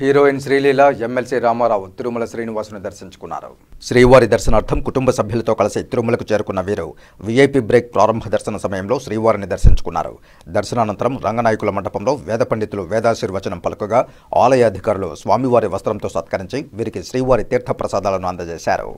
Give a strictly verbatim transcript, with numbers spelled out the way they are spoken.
Heroine Sreeleela MLC Ramarao Tirumala శ్రీనివాసుని దర్శించుకున్నారు. శ్రీవారి దర్శనార్థం కుటుంబ సభ్యులతో కలిసి తిరుమలకు చేరుకున్న వీరు వీఐపీ బ్రేక్ ప్రారంభ దర్శన సమయంలో శ్రీవారిని దర్శించుకున్నారు. దర్శనానంతరం రంగనాయకుల మండపంలో వేద పండితులు వేదాశీర్వచనం పలుకగా ఆలయ అధికారులు స్వామివారి వస్త్రంతో సత్కరించి వీరికి శ్రీవారి తీర్థ ప్రసాదాలను అందజేశారు.